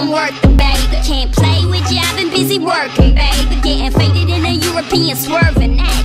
I'm working, babe. Can't play with you, I've been busy working, babe. Getting faded in a European swerving,